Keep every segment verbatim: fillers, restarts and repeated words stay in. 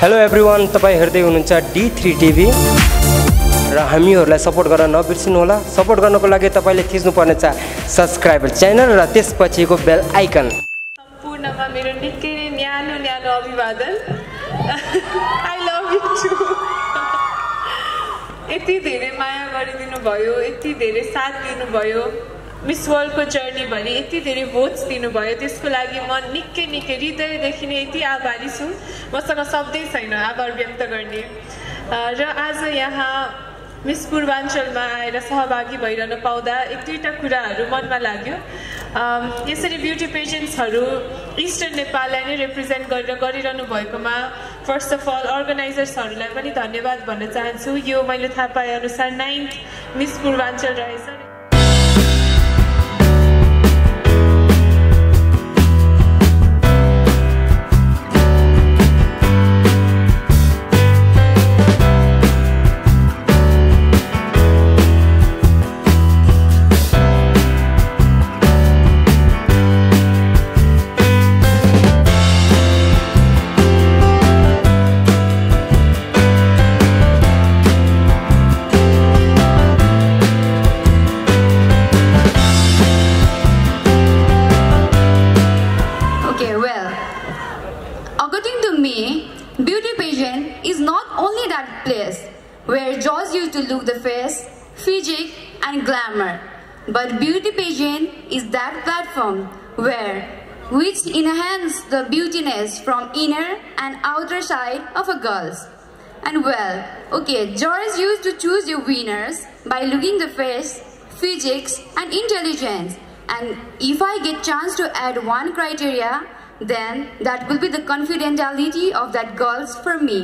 Hello everyone तपाईं हेर्दै हुनुहुन्छ डी थ्री टिभी र हामीहरुलाई सपोर्ट गर्न नबिर्सिनु होला। सपोर्ट गर्नको लागि तपाईले थिच्नु पर्ने छ सब्स्क्राइबर च्यानल र त्यसपछिको बेल आइकन। सम्पूर्णमा मेरो निकै नै न्यानो न्यानो अभिवादन। आई लभ यु टु। यति धेरै माया गरिदिनु भयो, यति धेरै साथ दिनु भयो, मिस वर्ल्ड को जर्नी भरि यति धेरै भोट्स दिनु भयो, त्यसको लागि म निकै निकै हृदयदेखि नै यति आभारी छु। मसँग शब्दै छैन आभार व्यक्त गर्ने। र आज यहाँ मिस पूर्वाञ्चलमा आएर सहभागी भइरहन पाउँदा एक दुईटा कुराहरु मनमा लाग्यो। यसरी ब्युटी पेजेन्ट्सहरु इस्टर्न नेपाललाई नै रिप्रेजेन्ट गरेर गरिरहनु भएकोमा फर्स्ट अफ अल अर्गनाइजर्सहरुलाई पनि धन्यवाद भन्न चाहन्छु। यो मैले थाहा पाए अनुसार नाइन्थ मिस पूर्वाञ्चल रहेछ। But beauty pageant is that platform where which enhances the beautiness from inner and outer side of a girl's. And well, okay, jurors used to choose your winners by looking the face, physics and intelligence. And if I get chance to add one criteria, then that will be the confidentiality of that girls for me.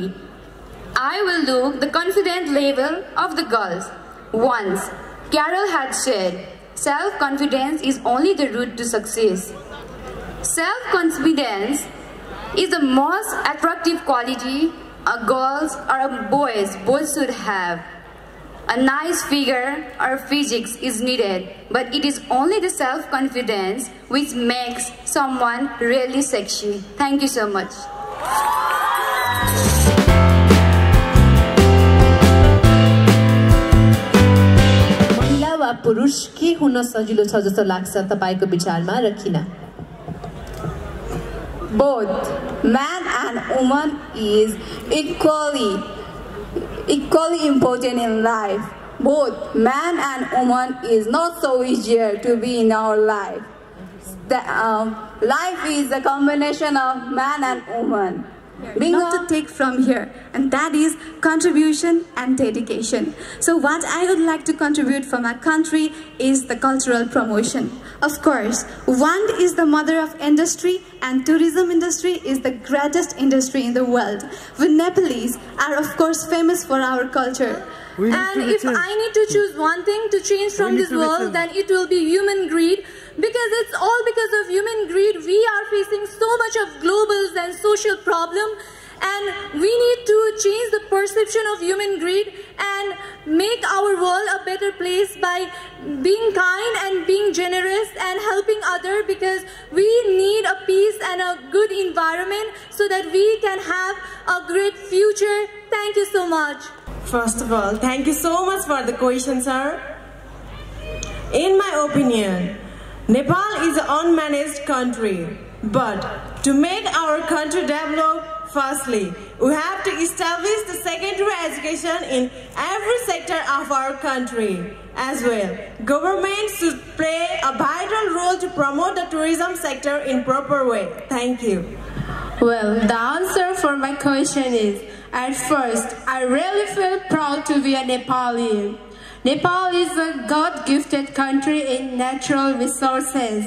I will look the confident level of the girls. Once Carol had said, self-confidence is only the route to success. Self-confidence is the most attractive quality a girl or a boy both should have. A nice figure or physique is needed, but it is only the self-confidence which makes someone really sexy. Thank you so much. पुरुष के हुन सजिलो छ जस्तो लाग्छ तपाईको विचारमा र किन? Both man and woman is equally equally important in life. Both man and woman is not so easy to be in our life. The um, life is a combination of man and woman. Being not to take from here, and that is contribution and dedication. So what I would like to contribute for my country is the cultural promotion. Of course, one is the mother of industry, and tourism industry is the greatest industry in the world. We Nepalese are of course famous for our culture. And if I need to choose one thing to change from this world, then it will be human greed. Because it's all because of human greed, we are facing so much of global and social problem, and we need to change the perception of human greed and make our world a better place by being kind and being generous and helping others, because we need a peace and a good environment so that we can have a great future. Thank you so much. First of all, thank you so much for the question, sir. In my opinion, Nepal is an unmanaged country, but to make our country develop, firstly, we have to establish the secondary education in every sector of our country. As well, government should play a vital role to promote the tourism sector in proper way. Thank you. Well, the answer for my question is, at first, I really feel proud to be a Nepali. Nepal is a God-gifted country in natural resources.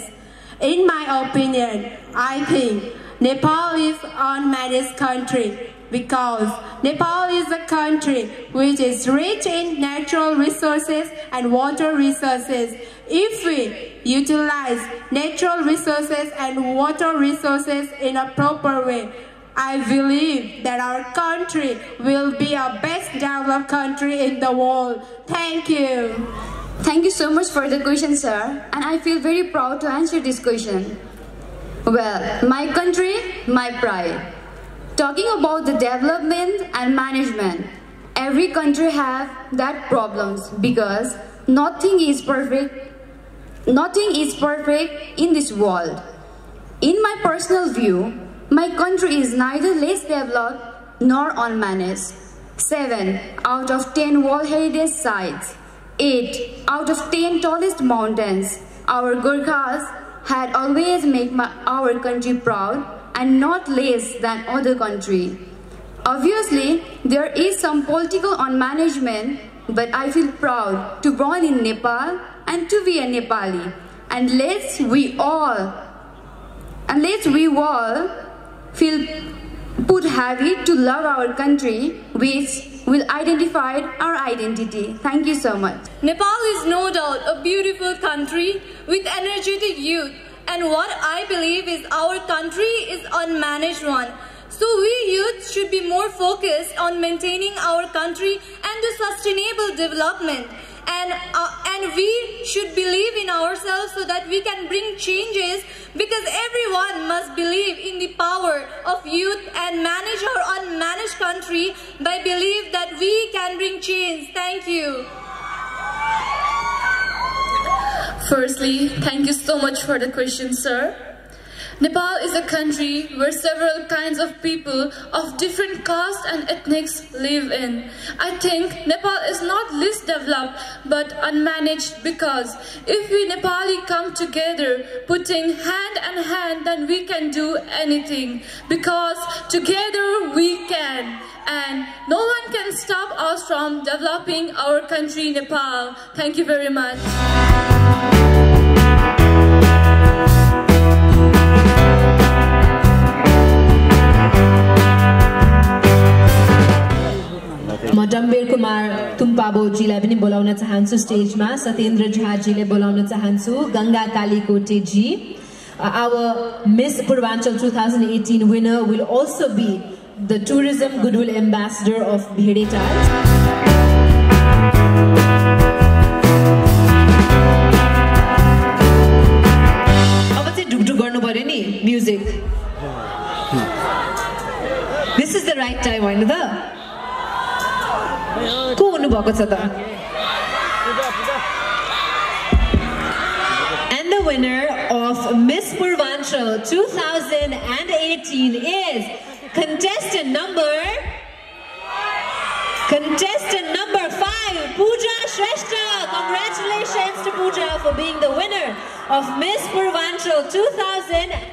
In my opinion, I think Nepal is an unmanaged country because Nepal is a country which is rich in natural resources and water resources. If we utilize natural resources and water resources in a proper way, I believe that our country will be our best developed country in the world. Thank you. Thank you so much for the question, sir. And I feel very proud to answer this question. Well, my country, my pride. Talking about the development and management, every country have that problems because nothing is perfect. Nothing is perfect in this world. In my personal view, my country is neither less developed nor unmanaged. seven out of ten World Heritage Sites, eight out of ten tallest mountains, our Gurkhas had always made my, our country proud and not less than other country. Obviously, there is some political unmanagement, but I feel proud to born in Nepal and to be a Nepali. And let's we all, and let's we all feel put heavy to love our country, which will identify our identity. Thank you so much. Nepal is no doubt a beautiful country with energetic youth, and what I believe is our country is unmanaged one. So we youth should be more focused on maintaining our country and the sustainable development. And, uh, and we should believe in ourselves so that we can bring changes, because everyone must believe in the power of youth and manage our unmanaged country by belief that we can bring change. Thank you. Firstly, thank you so much for the question, sir. Nepal is a country where several kinds of people of different castes and ethnics live in. I think Nepal is not least developed but unmanaged, because if we Nepali come together, putting hand and hand, then we can do anything, because together we can. And no one can stop us from developing our country, Nepal. Thank you very much. म डम्बेर कुमार तुम पाबोजी लाई पनि बोलाउन चाहन्छु स्टेजमा, सतेन्द्र झा जीले बोलाउन चाहन्छु, गंगा काली कोटेजी. Our Miss Purwanchal twenty eighteen winner will also be the tourism goodwill ambassador of Bhedetal. Music. This is the right time, isn't it? And the winner of Miss Purwanchal twenty eighteen is contestant number contestant number five, Pooja Shrestha. Congratulations to Pooja for being the winner of Miss Purwanchal twenty eighteen.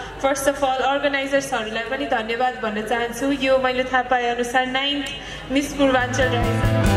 First of all अर्गनाइजर्सहरुलाई पनि धन्यवाद भन्न चाहन्छु. यो मैले थाहा पाए अनुसार ninth miss Purvanchal रहेछ.